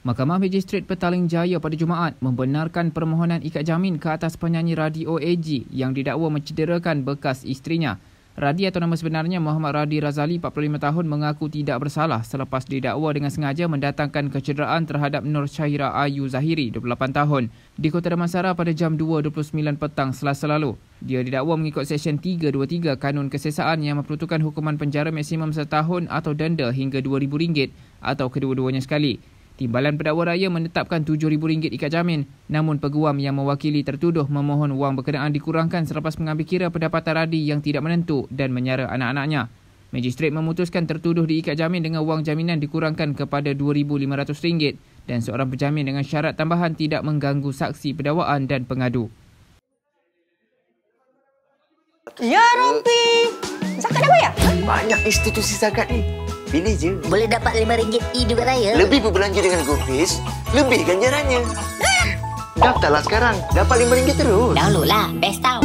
Mahkamah Majistret Petaling Jaya pada Jumaat membenarkan permohonan ikat jamin ke atas penyanyi Radhi OAG yang didakwa mencederakan bekas isterinya. Radhi atau nama sebenarnya Muhammad Radhi Razali, 45 tahun, mengaku tidak bersalah selepas didakwa dengan sengaja mendatangkan kecederaan terhadap Nur Shaira Ayu Zahiri, 28 tahun, di Kota Damansara pada jam 2.29 petang Selasa lalu. Dia didakwa mengikut Seksyen 323 Kanun Keseksaan yang memperuntukkan hukuman penjara maksimum setahun atau denda hingga RM2,000 atau kedua-duanya sekali. Timbalan Pendakwa Raya menetapkan RM7,000 ikat jamin, namun peguam yang mewakili tertuduh memohon wang berkenaan dikurangkan selepas mengambil kira pendapatan Radhi yang tidak menentu dan menyara anak-anaknya. Majistret memutuskan tertuduh diikat jamin dengan wang jaminan dikurangkan kepada RM2,500 dan seorang penjamin dengan syarat tambahan tidak mengganggu saksi pendakwaan dan pengadu. Ya Rompi, zakat dah bayar? Banyak institusi zakat ni. Pilih je. Boleh dapat RM5 juga raya. Lebih berbelanja dengan Goofis, lebih ganjarannya. Daftarlah sekarang, dapat RM5 terus. Download lah, best tau.